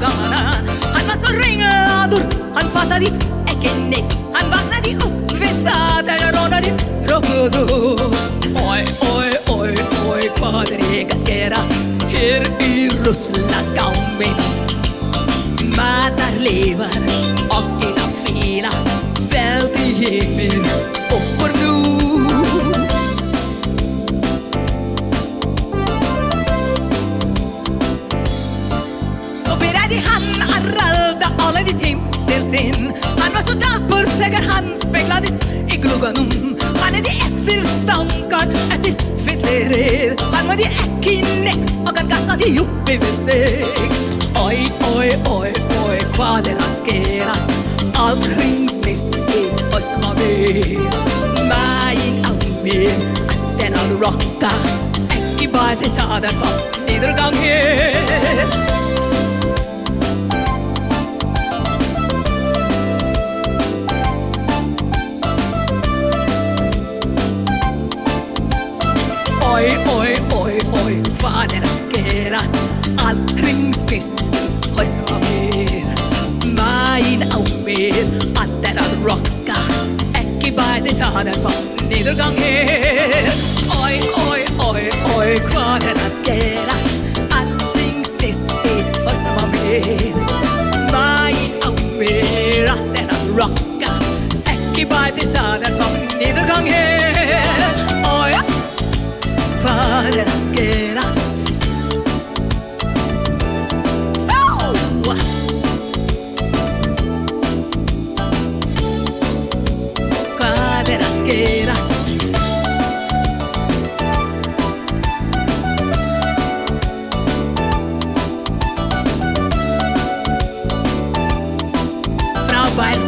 Magana, han massorringa dur, han fatadi ekenne, han bagnadi vissata ronadi rogudu. Oi oi oi oi padre gattera, her I Rusla kaume. Matar levar, oxkina fila, velt I himmel opper nu. Han var så dapper, sækker han speglades I glugganum. Han de efter stankar, etter fedtlered. Han var de ekkinne, og han gassa de opp I besøk. Oi, oi, oi, oi, hva det raskeras. Alt ringsnist I Østmavi. Mæin av min, at den har rocka. Ekki bare ta den fast, nedergang her. Oi, oi, oi, oi, hva det raskeras. Alt ringsnist I Høyskamir. Mæin av min, at den har rocka. Ekki bare ta den fast, nedergang her. Oi, oi, oi, oi, hva det raskeras. Alt ringsnist I Høyskamir. Mæin av min, at den har rocka. Ekki bare ta den fast, nedergang her. Hva det raskeras. Hva det raskeras. Fra Berg